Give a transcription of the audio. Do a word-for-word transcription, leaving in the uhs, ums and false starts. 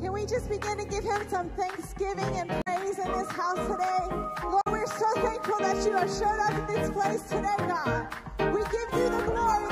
Can we just begin to give him some thanksgiving and praise in this house today? Lord, we're so thankful that you have showed up in this place today, God. We give you the glory.